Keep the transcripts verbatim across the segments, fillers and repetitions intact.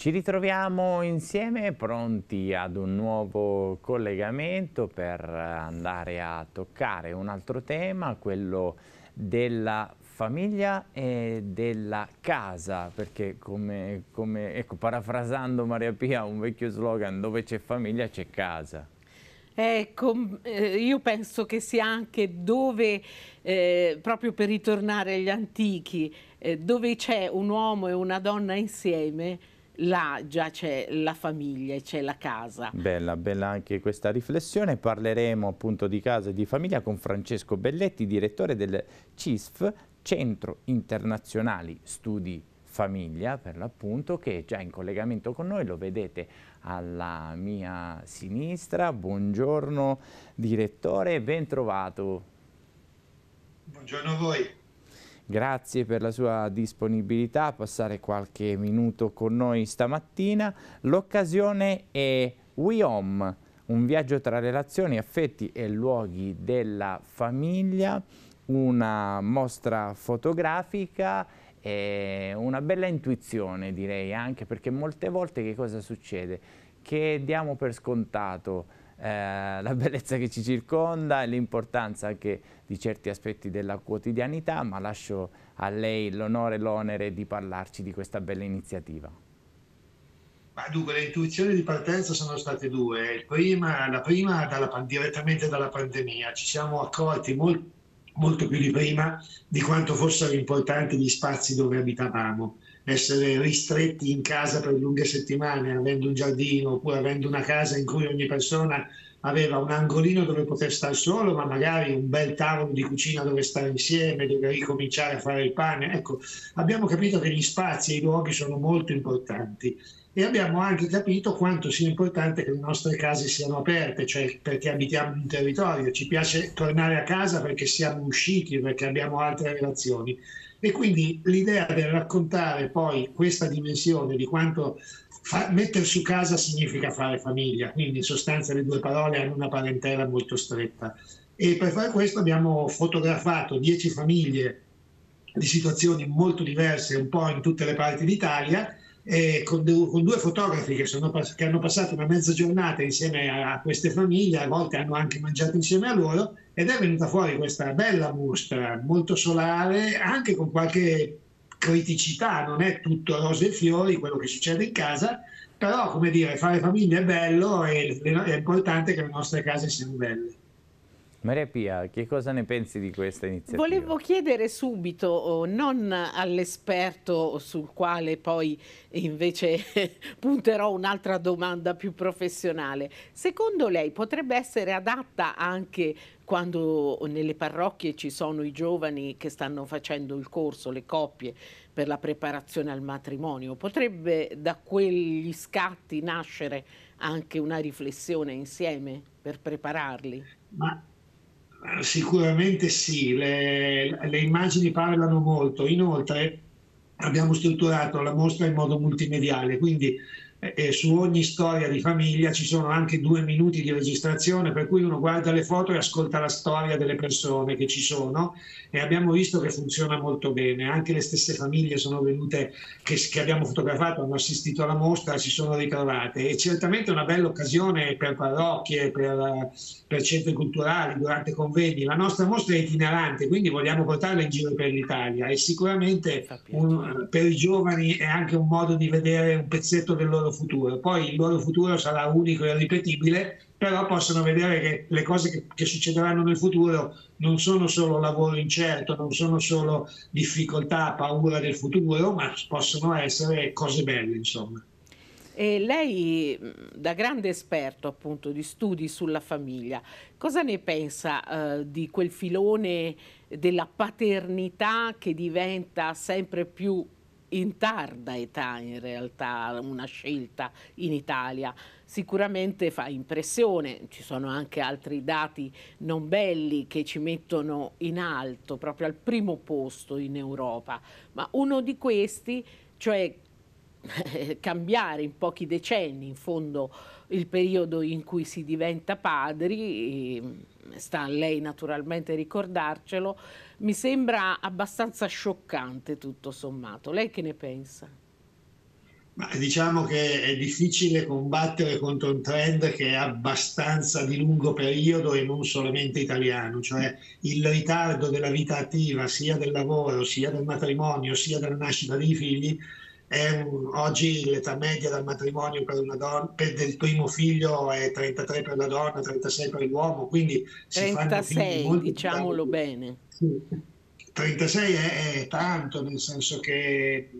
Ci ritroviamo insieme pronti ad un nuovo collegamento per andare a toccare un altro tema, quello della famiglia e della casa, perché come, come ecco, parafrasando Maria Pia, un vecchio slogan, dove c'è famiglia c'è casa. Ecco, io penso che sia anche dove, eh, proprio per ritornare agli antichi, eh, dove c'è un uomo e una donna insieme, là già c'è la famiglia, c'è la casa. Bella, bella anche questa riflessione. Parleremo appunto di casa e di famiglia con Francesco Belletti, direttore del C I S F, Centro Internazionale Studi Famiglia, per l'appunto, che è già in collegamento con noi, lo vedete alla mia sinistra. Buongiorno direttore, ben trovato. Buongiorno a voi. Grazie per la sua disponibilità a passare qualche minuto con noi stamattina. L'occasione è We Home, un viaggio tra relazioni, affetti e luoghi della famiglia, una mostra fotografica e una bella intuizione, direi, anche perché molte volte che cosa succede? Che diamo per scontato Eh, la bellezza che ci circonda e l'importanza anche di certi aspetti della quotidianità, ma lascio a lei l'onore e l'onere di parlarci di questa bella iniziativa. Ma dunque, le intuizioni di partenza sono state due. Il prima, la prima dalla, direttamente dalla pandemia. Ci siamo accorti molt, molto più di prima di quanto fossero importanti gli spazi dove abitavamo. Essere ristretti in casa per lunghe settimane, avendo un giardino oppure avendo una casa in cui ogni persona aveva un angolino dove poter stare solo, ma magari un bel tavolo di cucina dove stare insieme, dove ricominciare a fare il pane. Ecco, abbiamo capito che gli spazi e i luoghi sono molto importanti e abbiamo anche capito quanto sia importante che le nostre case siano aperte, cioè perché abitiamo in un territorio, ci piace tornare a casa perché siamo usciti, perché abbiamo altre relazioni. E quindi l'idea di raccontare poi questa dimensione di quanto mettere su casa significa fare famiglia, quindi in sostanza le due parole hanno una parentela molto stretta. E per fare questo abbiamo fotografato dieci famiglie di situazioni molto diverse, un po' in tutte le parti d'Italia, eh, con, con due fotografi che, sono, che hanno passato una mezza giornata insieme a, a queste famiglie, a volte hanno anche mangiato insieme a loro, ed è venuta fuori questa bella mostra, molto solare, anche con qualche criticità, non è tutto rose e fiori quello che succede in casa, però, come dire, fare famiglia è bello e è importante che le nostre case siano belle. Maria Pia, che cosa ne pensi di questa iniziativa? Volevo chiedere subito, non all'esperto sul quale poi invece punterò un'altra domanda più professionale, secondo lei potrebbe essere adatta anche quando nelle parrocchie ci sono i giovani che stanno facendo il corso, le coppie, per la preparazione al matrimonio? Potrebbe da quegli scatti nascere anche una riflessione insieme per prepararli? Ma sicuramente sì, le, le immagini parlano molto. Inoltre abbiamo strutturato la mostra in modo multimediale, quindi eh, su ogni storia di famiglia ci sono anche due minuti di registrazione, per cui uno guarda le foto e ascolta la storia delle persone che ci sono, e abbiamo visto che funziona molto bene. Anche le stesse famiglie sono venute, che, che abbiamo fotografato, hanno assistito alla mostra, si sono ritrovate, e certamente è una bella occasione per parrocchie, per, per centri culturali, durante convegni. La nostra mostra è itinerante, quindi vogliamo portarla in giro per l'Italia, e sicuramente un, per i giovani è anche un modo di vedere un pezzetto del loro futuro. Poi il loro futuro sarà unico e irripetibile, però possono vedere che le cose che, che succederanno nel futuro non sono solo lavoro incerto, non sono solo difficoltà, paura del futuro, ma possono essere cose belle, insomma. E lei, da grande esperto appunto di studi sulla famiglia, cosa ne pensa eh, di quel filone della paternità che diventa sempre più in tarda età, in realtà, una scelta in Italia? Sicuramente fa impressione, ci sono anche altri dati non belli che ci mettono in alto, proprio al primo posto in Europa, ma uno di questi, cioè cambiare in pochi decenni, in fondo, il periodo in cui si diventa padri, sta a lei naturalmente ricordarcelo, mi sembra abbastanza scioccante tutto sommato. Lei che ne pensa? Ma diciamo che è difficile combattere contro un trend che è abbastanza di lungo periodo e non solamente italiano, cioè il ritardo della vita attiva sia del lavoro, sia del matrimonio, sia della nascita dei figli. È un, oggi l'età media dal matrimonio per una donna, per del primo figlio è trentatré per la donna, trentasei per l'uomo, quindi si trentasei, fanno diciamolo tanti. Bene. Sì. trentasei è, è tanto, nel senso che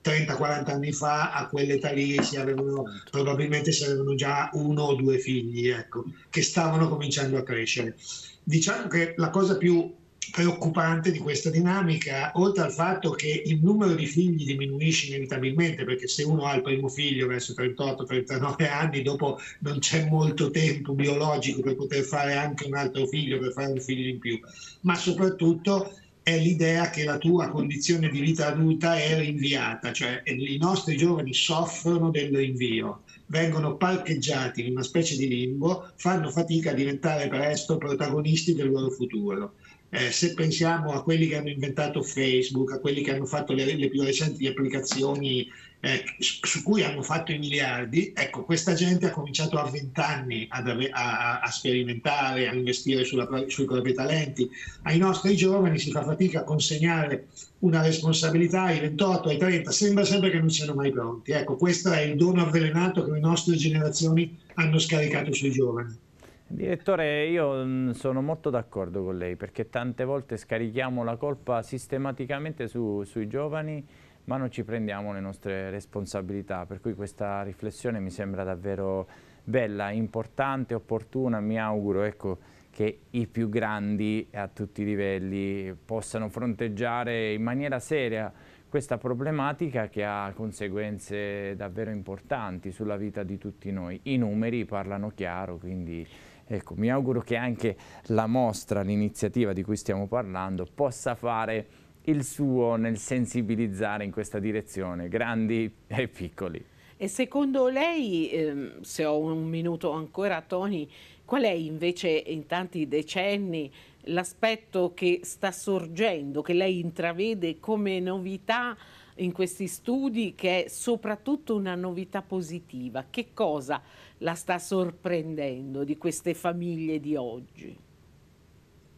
trenta quaranta anni fa a quell'età lì si avevano, probabilmente si avevano già uno o due figli, ecco, che stavano cominciando a crescere. Diciamo che la cosa più preoccupante di questa dinamica, oltre al fatto che il numero di figli diminuisce inevitabilmente, perché se uno ha il primo figlio verso trentotto trentanove anni, dopo non c'è molto tempo biologico per poter fare anche un altro figlio, per fare un figlio in più, ma soprattutto è l'idea che la tua condizione di vita adulta è rinviata, cioè i nostri giovani soffrono del rinvio, vengono parcheggiati in una specie di limbo, fanno fatica a diventare presto protagonisti del loro futuro. Eh, se pensiamo a quelli che hanno inventato Facebook, a quelli che hanno fatto le, le più recenti applicazioni eh, su cui hanno fatto i miliardi, ecco, questa gente ha cominciato a vent'anni a, a sperimentare, a investire sulla, sui propri talenti. Ai nostri giovani si fa fatica a consegnare una responsabilità ai ventotto, ai trenta, sembra sempre che non siano mai pronti. Ecco, questo è il dono avvelenato che le nostre generazioni hanno scaricato sui giovani. Direttore, io sono molto d'accordo con lei, perché tante volte scarichiamo la colpa sistematicamente su, sui giovani, ma non ci prendiamo le nostre responsabilità, per cui questa riflessione mi sembra davvero bella, importante, opportuna. Mi auguro, ecco, che i più grandi a tutti i livelli possano fronteggiare in maniera seria questa problematica, che ha conseguenze davvero importanti sulla vita di tutti noi. I numeri parlano chiaro, quindi ecco, mi auguro che anche la mostra, l'iniziativa di cui stiamo parlando, possa fare il suo nel sensibilizzare in questa direzione, grandi e piccoli. E secondo lei, ehm, se ho un minuto ancora, Tony, qual è invece in tanti decenni l'aspetto che sta sorgendo, che lei intravede come novità in questi studi, che è soprattutto una novità positiva? Che cosa la sta sorprendendo di queste famiglie di oggi?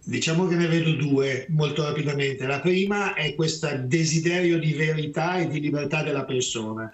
Diciamo che ne vedo due molto rapidamente. La prima è questo desiderio di verità e di libertà della persona.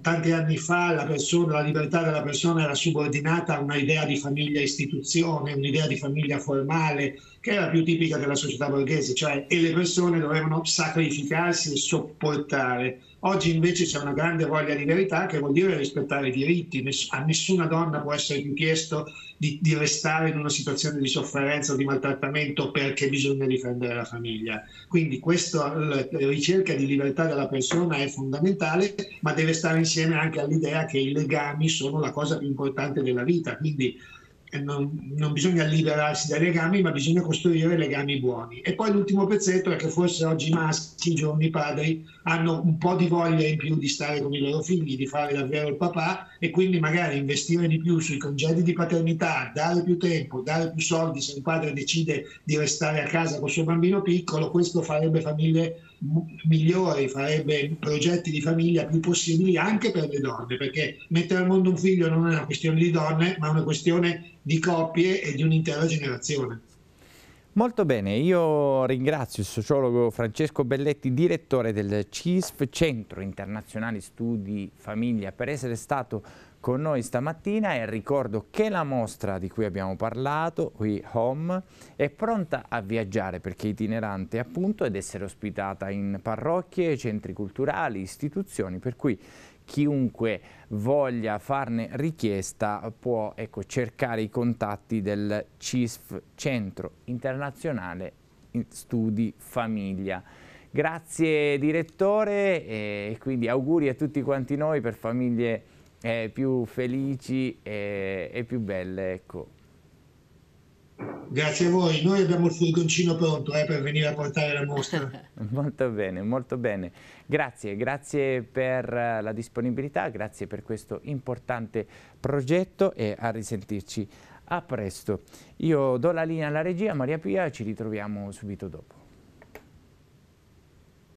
Tanti anni fa la, persona, la libertà della persona era subordinata a un'idea di famiglia istituzione, un'idea di famiglia formale, che era più tipica della società borghese, cioè e le persone dovevano sacrificarsi e sopportare. Oggi invece c'è una grande voglia di verità, che vuol dire rispettare i diritti. A nessuna donna può essere più chiesto di, di restare in una situazione di sofferenza o di maltrattamento perché bisogna difendere la famiglia. Quindi questa ricerca di libertà della persona è fondamentale, ma deve stare insieme anche all'idea che i legami sono la cosa più importante della vita. Quindi non, non bisogna liberarsi dai legami, ma bisogna costruire legami buoni. E poi l'ultimo pezzetto è che forse oggi i maschi, i giovani padri, hanno un po' di voglia in più di stare con i loro figli, di fare davvero il papà, e quindi magari investire di più sui congedi di paternità, dare più tempo, dare più soldi se un padre decide di restare a casa col suo bambino piccolo. Questo farebbe famiglie migliori, farebbe progetti di famiglia più possibili anche per le donne, perché mettere al mondo un figlio non è una questione di donne, ma è una questione di coppie e di un'intera generazione. Molto bene, io ringrazio il sociologo Francesco Belletti, direttore del C I S F, Centro Internazionale Studi Famiglia, per essere stato con noi stamattina, e ricordo che la mostra di cui abbiamo parlato, We Home, è pronta a viaggiare, perché itinerante appunto, ed essere ospitata in parrocchie, centri culturali, istituzioni, per cui chiunque voglia farne richiesta può, ecco, cercare i contatti del C I S F, Centro Internazionale Studi Famiglia. Grazie direttore, e quindi auguri a tutti quanti noi per famiglie eh, più felici e, e più belle, ecco. Grazie a voi, noi abbiamo il furgoncino pronto eh, per venire a portare la mostra. Molto bene, molto bene. Grazie, grazie per la disponibilità, grazie per questo importante progetto, e a risentirci a presto. Io do la linea alla regia, Maria Pia, ci ritroviamo subito dopo.